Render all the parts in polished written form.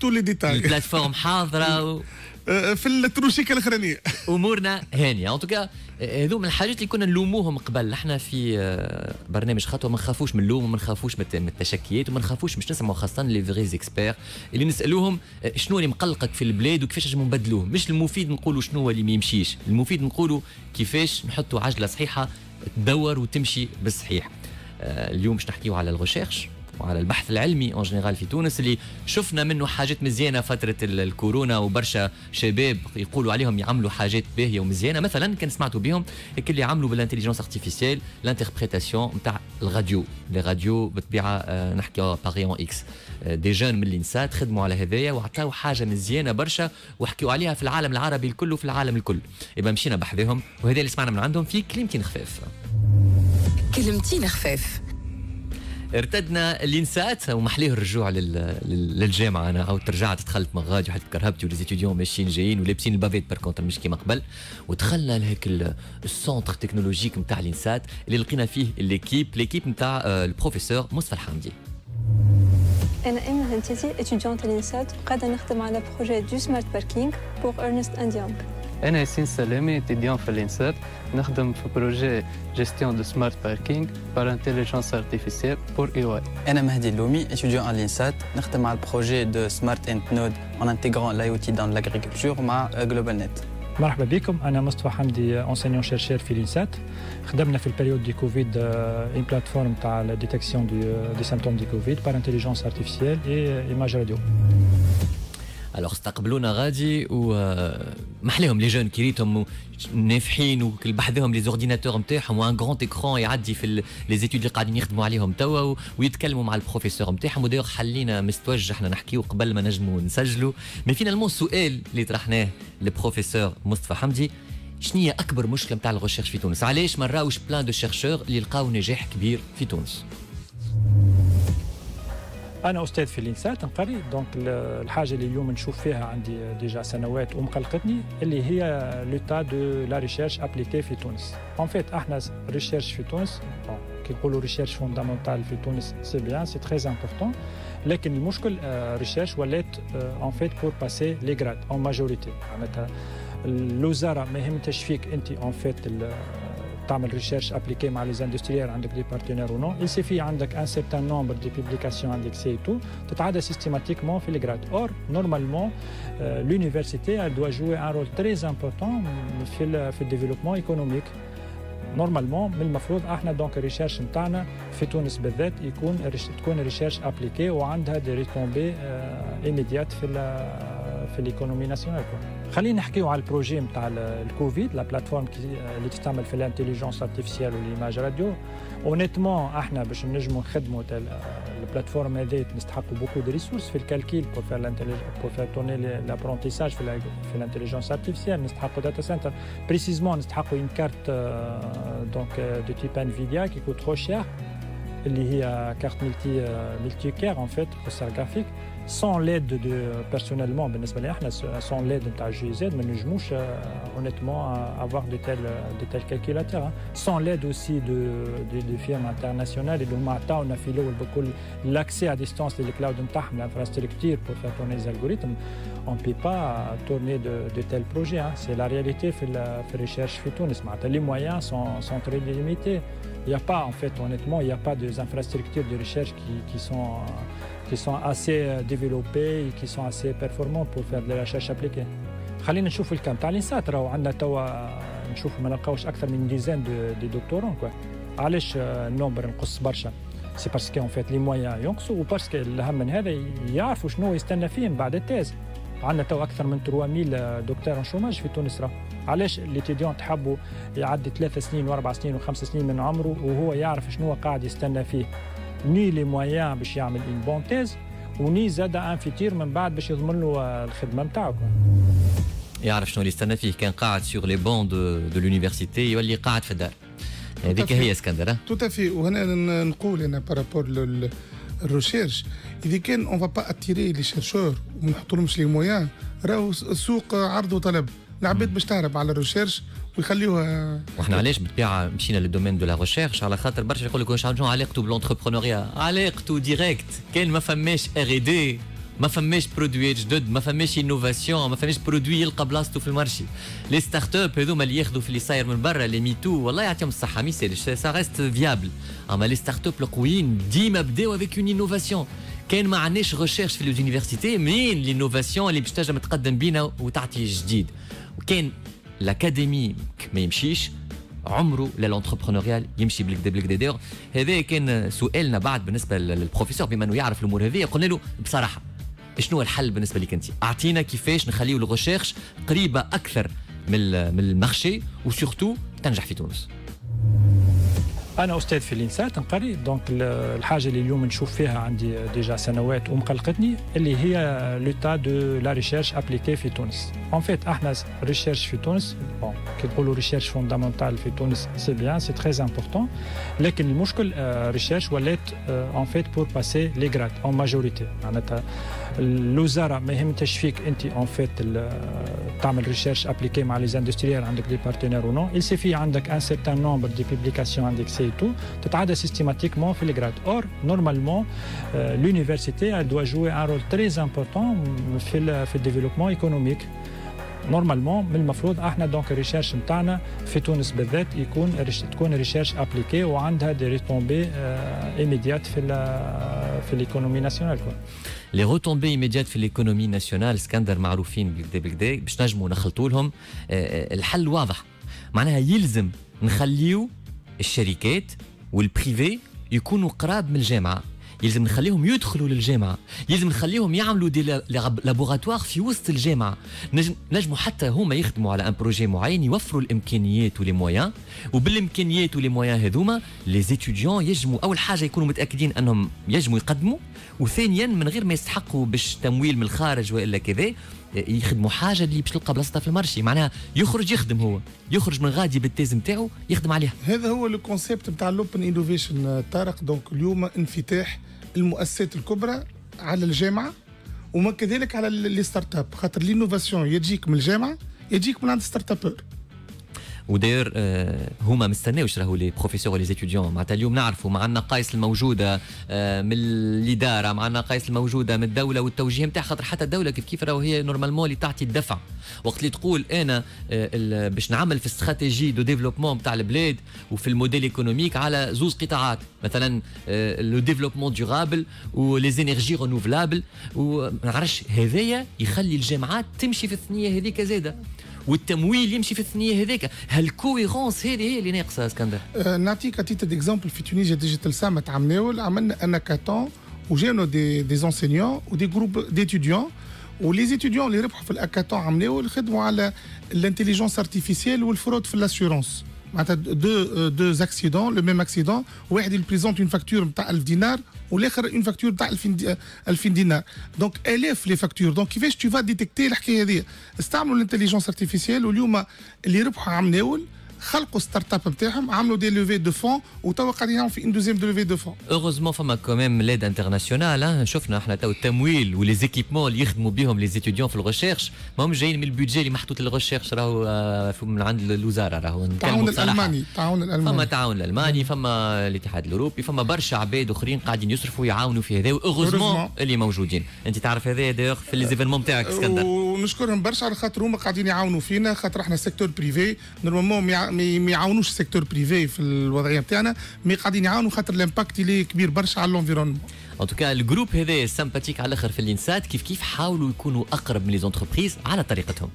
تو لي ديتاي. البلاتفورم حاضره في التروشيكه الاخرانيه امورنا هانيه. ان توكا هذو من الحاجات اللي كنا نلوموهم قبل احنا في برنامج خطوه. ما نخافوش من اللوم وما نخافوش من التشكيات وما نخافوش باش نسمعوا خاصه لي فغي زيكسبير اللي نسالوهم شنو اللي مقلقك في البلاد وكيفاش نجمو نبدلوه. مش المفيد نقولوا شنو هو اللي ما يمشيش، المفيد نقولوا كيفاش نحطوا عجله صحيحه تدور وتمشي بالصحيح. اليوم باش نحكيو على الغوشيرش وعلى البحث العلمي اون جينيرال في تونس اللي شفنا منه حاجات مزيانه فتره الكورونا، وبرشا شباب يقولوا عليهم يعملوا حاجات باهيه ومزيانه. مثلا كان سمعتوا بهم اللي عملوا بالانتيليجنس ارتيفيسيال لانتربريتاسيون نتاع الراديو. لي راديو بالطبيعه نحكيو باغي اون اكس. دي جون من الانسات خدموا على هذايا وعطاو حاجه مزيانه برشا وحكيوا عليها في العالم العربي الكل وفي العالم الكل. يبقى مشينا بحذاهم وهذا اللي سمعنا من عندهم في كليمتين خفاف. كليمتين خفاف ارتدنا الانسات ومحليه الرجوع للجامعه. انا عاودت رجعت دخلت من غادي وحد كرهبتي وليزيتيديون ماشيين جايين ولابسين البافيت بار كونتر مش كيما قبل. ودخلنا لهيك السونتر تكنولوجيك نتاع الانسات اللي لقينا فيه ليكيب نتاع البروفيسور مصطفى حمدي. انا امنه هنتيتي اتيديونت الانسات وقاعده نخدم على بروجي دو سمارت باركينغ بور ارنست اند يونغ. انا ياسين سلامي اتيديون في الانسات نخدم في بروجي جيستيون دو سمارت باركينغ بار انتيليجنس ارتيفيسيال بور اي واي. انا مهدي اللومي اتيديون على الانسات نخدم على البروجي دو سمارت اند نود ان انتيغرون لاي او تي دون لاغريكولتور مع جلوبال نت. مرحبا بكم، انا مصطفى حمدي انسينيون شيرشير في الانسات. خدمنا في البريود دي كوفيد ان بلاتفورم تاع لا ديتكسيون دي سيمبتوم دي كوفيد بار انتيليجنس ارتيفيسيال اي ايماج راديو. الوغ استقبلونا غادي ومحليهم لي جون كي ريتهم نافحين وكل بحذاهم لي زورديناتور نتاعهم وان غران ايكران يعدي في لي زيتود اللي قاعدين يخدموا عليهم توا ويتكلموا مع البروفيسور نتاعهم. ودايوغ حلينا مستوج احنا نحكيو قبل ما نجموا نسجلوا مي فينالمون السؤال اللي طرحناه للبروفيسور مصطفى حمدي شنو هي اكبر مشكله نتاع الغوشيرش في تونس؟ علاش ما نراوش بلان دو شيرشور اللي لقاو نجاح كبير في تونس؟ أنا أستاذ في الإنسات نقري، دونك الحاجة اللي اليوم نشوف فيها عندي ديجا سنوات ومقلقتني اللي هي لو تا دو لا ريشيرش أبليكي في تونس. أون فيت احنا ريشيرش في تونس، كي نقولوا ريشيرش فوندامونتال في تونس سي بيان سي تري امبورتون، لكن المشكل ريشيرش ولات أون فيت بور باسي لي غراد أون ماجوريتي. معناتها الوزارة ما يهمتهاش فيك أنت أون فيت تعمل ريشيرش ابليكي مع لي زاندستريال عندك دي بارتنير ونو، il suffit عندك ان سيرتان نومبر دي بوبليكاسيون اندكسي تو تتعدى سيستيماتيكمون في لي غراد. اور نورمالمون لونيفرسيتي elle doit jouer un rôle très important في الديفلوبمون ايكونوميك. نورمالمون من المفروض احنا دونك الريشيرش نتاعنا في تونس بالذات تكون ريشيرش ابليكي وعندها دي ريكومبي ايميديات في الايكونومي ناسيونال. خلينا نحكيو على البروجي نتاع الكوفيد، لا بلاتفورم اللي تستعمل في الانتيليجنس ارتيفيسيال والايماج راديو. اونيتمون احنا باش نجمو نخدمو البلاتفورم هذه نستحقوا بوكو دي ريسورس في الكالكيل بور فير لانتيليجنس بور فير توني لابرونتيساج في الانتيليجنس ارتيفيسيال. نستحقوا داتا سنتر بريسيزمون، نستحقوا اون كارت دونك دو تيب انفيديا كي كوت ترو شير اللي هي كارت ملتي كير اون فيت كوسار جرافيك. sans l'aide de personnellement بالنسبه لي احنا sans l'aide تاع جي زد ما نجموش honnêtement avoir de tels calculateurs sans l'aide aussi de firmes internationales اللي هما عطاونا في الاول بكل l'accès à distance للكلاود نتاعهم l'infrastructure pour faire tourner les algorithmes on peut pas tourner de tels projets. c'est la réalité في الريشيرش في تونس. معناتها les moyens sont très limités. il y a pas en fait honnêtement il y a pas des infrastructures de recherche qui sont assez développés et qui sont assez performants pour faire de la recherche appliquée. خلينا نشوفوا الكام تاع الانسات راهو عندنا توا نشوفوا ما نلقاوش اكثر من ديزان دي دكتورون كوا. علاش النومبر نقص برشا؟ سي باسكو اون فيت لي مويان ينقصوا وباسكو الاهم من هذا يعرفوا شنو يستنى فيه بعد التاز. عندنا تو اكثر من 3000 دكتور شوماج في تونس. راه علاش ليتيديون تحبوا يعدي 3 سنين و4 سنين و5 سنين من عمره وهو يعرف شنو قاعد يستنى فيه؟ ني لي مويان باش يعمل اون بون تيز وني زاد ان فيتير من بعد باش يضمن له الخدمه نتاعو. يعرف شنو اللي يستنى فيه، كان قاعد سور لي بون دو لونيفرسيتي يولي قاعد في الدار. هذيك هي اسكندر. توت في وهنا نقول انا بارابور الريشيرش اذا كان اون فا با اتيري لي شيرشور وما نحطولهمش لي مويان راهو السوق عرض وطلب. العباد باش تهرب على الريشيرش ويخليوها. وحنا علاش بالطبيعه مشينا للدومين دو لا ريشيرش على خاطر برشا يقول لك واش علاقته بالانتربرونوريا؟ علاقته ديريكت. كان ما فماش ار اي دي ما فماش برودوي جدد، ما فماش انوفاسيون، ما فماش برودوي يلقى بلاصتو في المارشي. لي ستارت اب هذوما اللي ياخذوا في اللي صاير من برا، لي ميتو والله يعطيهم الصحه، ميسالش سا ريست فيابل. اما لي ستارت اب القويين ديما بداو افيك اون انوفاسيون. كان ما عندناش ريشيرش في اليونيفرسيتي، مين لينوفاسيون اللي باش تنجم تقدم بينا وتعطي جديد. وكان الاكاديمي ما يمشيش، عمره لا لونتربرونوريال يمشي بالكدا بالكدا. دايوغ هذا كان سؤالنا بعد بالنسبه للبروفيسور، بما انه يعرف الامور هذه قلنا له بصراحه شنو الحل بالنسبه لك انت؟ اعطينا كيفاش نخليو الغوشيرش قريبه اكثر من المارشي وسورتو تنجح في تونس. انا استاذ في الانسات نقري، دونك الحاجه اللي اليوم نشوف فيها عندي ديجا سنوات ومقلقتني اللي هي لو تا دو لا ريشيرش ابليكي في تونس. اون فيت احنا ريشيرش في تونس، بون كي نقولوا ريشيرش فوندامونتال في تونس سي بيان سي تري امبورطون، لكن المشكل ريشيرش ولات اون فيت بور باسي لي غراد اون ماجوريتي. معناتها الوزاره ما يهمتش فيك انت اون فيت تعمل ريشيرش ابليكي مع لي زاندستريال، عندك دي بارتنير و نو، السي في عندك ان سيرتان نومبر دي بوبليكاسيون عندك سي tout تتعادل systématiquement في les grades. Or normalement l'université elle doit jouer un rôle très important في الديفلوبمون ايكونوميك. نورمالمون من المفروض احنا دونك الريشيرش نتاعنا في تونس بالذات يكون تكون ريشيرش ابليكي وعندها دي ريتومبي ايميديات في الايكونومي ناسيونال. لي روتومبي ايميديات في الايكونومي ناسيونال اسكندر معروفين بالكدا بالكدا، باش نجموا نخلطوا لهم الحل واضح. معناها يلزم نخليو الشركات والبريفي يكونوا قراب من الجامعه، يلزم نخليهم يدخلوا للجامعه، يلزم نخليهم يعملوا دي لابوراتوار في وسط الجامعه، نجموا حتى هما يخدموا على ان بروجي معين، يوفروا الامكانيات ولي مويان، وبالامكانيات ولي مويان هذوما لي ستوديون يجموا اول حاجه يكونوا متاكدين انهم يجموا يقدموا، وثانيا من غير ما يستحقوا باش تمويل من الخارج والا كذا يخدموا حاجه اللي باش تلقى بلاصتها في المارشي. معناها يخرج يخدم، هو يخرج من غادي بالتيز نتاعو يخدم عليها. هذا هو الكونسيبت نتاع الاوبن انوفيشن طارق. دونك اليوم انفتاح المؤسسات الكبرى على الجامعه وما كذلك على لي ستارت اب، خاطر لينوفاسيون يجيك من الجامعه يجيك من عند ستارت اب. وداير هما مستناوش، راهو لي بروفيسور ولي زيتيديون معناتها اليوم نعرفوا مع النقائص الموجوده من الاداره، مع النقائص الموجوده من الدوله والتوجيه نتاع، خاطر حتى الدوله كيف كيف راهو هي نورمالمون اللي تعطي الدفع. وقت اللي تقول انا باش نعمل في استراتيجي دو ديفلوبمون نتاع البلاد وفي الموديل ايكونوميك على زوز قطاعات، مثلا لو ديفلوبمون دورابل ولي زينيرجي رينوفلابل، وما نعرفش هذايا يخلي الجامعات تمشي في الثنيه هذيك زاده والتمويل يمشي في الثنيه هذيك. هالكويرونس هذه هي اللي ناقصه اسكندر. نعطيك تيت ديكزامبل في تونيزيا ديجيتال سامت عملنا ان كاتون وجانا دي انسينيون ودي جروب ديتيديون، ولي زيتيديون اللي ربحوا في الاكاتون عملوا خدموا على الانتيليجونس ارتيفيسيال والفرود في الاسيورونس. معناتها دو اكسيدون لو ميم اكسيدون، واحد يبريزونت اون فاكتور نتاع 1000 دينار والاخر اون فاكتور نتاع 2000 دينار، دونك الاف لي فاكتور. دونك كيفاش تو فا ديتيكتي الحكايه هذه؟ استعملوا الانتيليجونس ارتيفيسيال، واليوم اللي ربحوا عمناول خلقوا ستارت اب نتاعهم، عملوا دي لوفي دو فون وتوا قاعدين في ان دوزيام دو لوفي دو فون. اوغوزمون فما كوميم ليد انترناسيونال، شفنا احنا تو التمويل ولي زيكيبمون اللي يخدموا بهم لي زيتيديون في الغوشيرش ماهمش جايين من البودجي اللي محطوط للغوشيرش، راهو من عند الوزاره، راهو التعاون الالماني. التعاون الالماني، فما التعاون الالماني، فما الاتحاد الاوروبي، فما برشا عباد اخرين قاعدين يصرفوا يعاونوا في هذا، اوغوزمون اللي موجودين. انت تعرف هذا دايوغ في ليزيفينمون نتاعك اسكندر، ونشكرهم برشا على خاطر هما قاعدين يعاونوا فينا، خاطر احنا سيكتور بريفي نورمالمون ما يعاونوش السيكتور بريفي في الوضعيه نتاعنا، مي قاعدين يعاونوا خاطر الامباكت اللي كبير برشا على الانفيرونمون. ان توكا الجروب هذا سامباتيك على الاخر في الانسات، كيف كيف حاولوا يكونوا اقرب من لي زونتربريز على طريقتهم.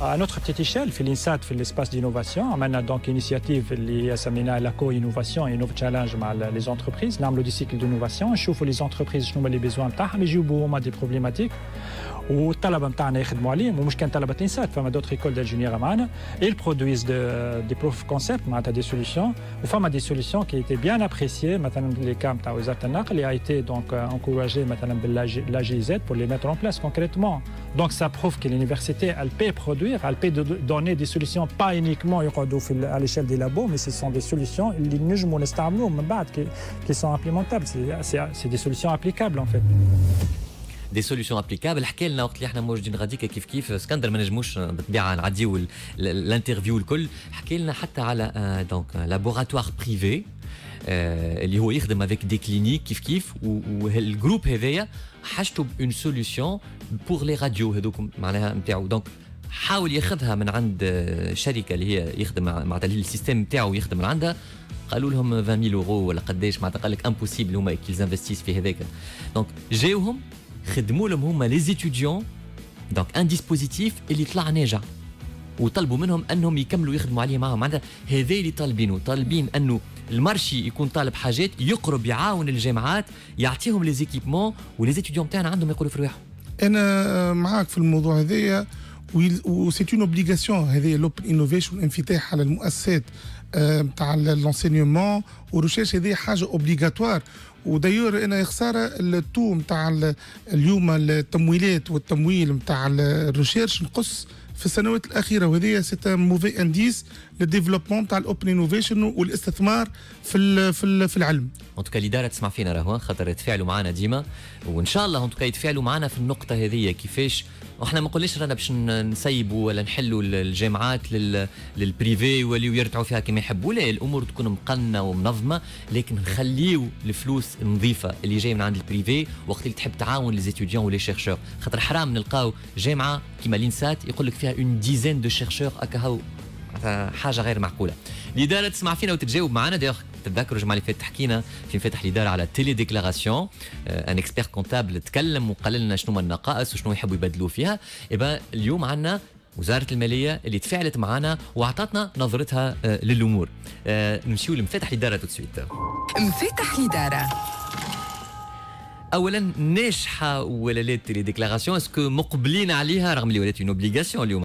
À notre petite échelle, في الإنسات في l'espace d'innovation, عملنا donc initiative اللي سميناها la co-innovation et Innov Challenge مع les entreprises. نعملوا دي سيكل d'innovation، نشوفوا les entreprises شنو هما لي بيزوان نتاعهم، يجيبوا هما دي بروبليماتيك والطلبه نتاعنا يخدموا عليهم، ومش كان طلبه الإنسات، فما دوتر ايكول دانجينيير معنا ils produisent des proof concept معناتها دي solutions، وفما دي solutions qui étaient bien appréciées. مثلا لي كام تاع وزاره النقل اللي a été donc encouragé مثلا باللا GIZ pour les mettre en place concrètement. Donc ça prouve que l'université elle peut produire. Elle peut donner des solutions, pas uniquement à l'échelle des labos, mais ce sont des solutions qui sont implémentables. C'est des solutions applicables en fait. دي سوليوشن ابليكابل. حكى لنا وقت اللي احنا موجودين غاديك كيف كيف اسكندر ما نجموش بالطبيعه نعديو الانترفيو الكل، حكى لنا حتى على دونك لابوراتوار بريفي اللي هو يخدم افيك دي كلينيك كيف كيف، والجروب هذايا حاجته بون سوليوشن بور لي راديو هذوك معناها نتاعو، دونك حاول ياخذها من عند شركه اللي هي يخدم معناتها السيستم نتاعو يخدم من عندها، قالوا لهم 20000 يورو ولا قداش معناتها، قال لك امبوسيبل هما كيلز انفستيس في هذاك، دونك جاوهم خدموا لهم هما لي ستوديون دونك ان ديسبوزيتيف اللي طلع ناجح، وطلبوا منهم انهم يكملوا يخدموا عليه معاهم، معناتها هذا اللي طالبينه، طالبين انه المارشي يكون طالب حاجات يقرب يعاون الجامعات يعطيهم لي زيكيبمون ولي ستوديون تاعنا عندهم يقولوا في رواحهم. انا معاك في الموضوع هذايا، و سي اون اوبليغاسيون هذه الاوبن انوفيشن، الانفتاح على المؤسسات نتاع لونسينيومون والريشيرش، هذه حاجه اوبليغاتوار. ودايور انا خساره التو نتاع اليوم التمويلات والتمويل نتاع الريشيرش نقص في السنوات الاخيره، وهذه سي موفي انديس للديفلوبمون نتاع الاوبن انوفيشن والاستثمار في العلم. ان توكا الاداره تسمع فينا راهو، خاطر يتفاعلوا معنا ديما، وان شاء الله ان توكا يتفاعلوا معنا في النقطه هذه كيفاش. وإحنا ما نقولش رانا باش نسيبوا ولا نحلوا الجامعات للبريفي يوليو يرتعوا فيها كما يحبوا، لا، الامور تكون مقننه ومنظمه، لكن نخليو الفلوس نظيفه اللي جايه من عند البريفي وقت اللي تحب تعاون لي ستوديون ولي شيرشور، خاطر حرام نلقاو جامعه كيما الانسات يقول لك فيها اون ديزين دو شيرشور، هكا حاجه غير معقوله. الاداره تسمع فينا وتتجاوب معنا. دايوغ تتذكروا الجمعه اللي فاتت حكينا في انفتاح الاداره على تيلي ديكلاراسيون، ان اكسبير كونتابل تكلم وقال لنا شنو النقائص وشنو يحبوا يبدلوا فيها. ايبا اليوم عندنا وزاره الماليه اللي تفاعلت معنا واعطتنا نظرتها للامور. نمشيو لمفتاح الاداره تو سويت. مفتاح الاداره اولا، ناجحه ولا لا تيلي ديكلاراسيون؟ اسكو مقبلين عليها رغم اللي ولات اون اوبليغاسيون اليوم؟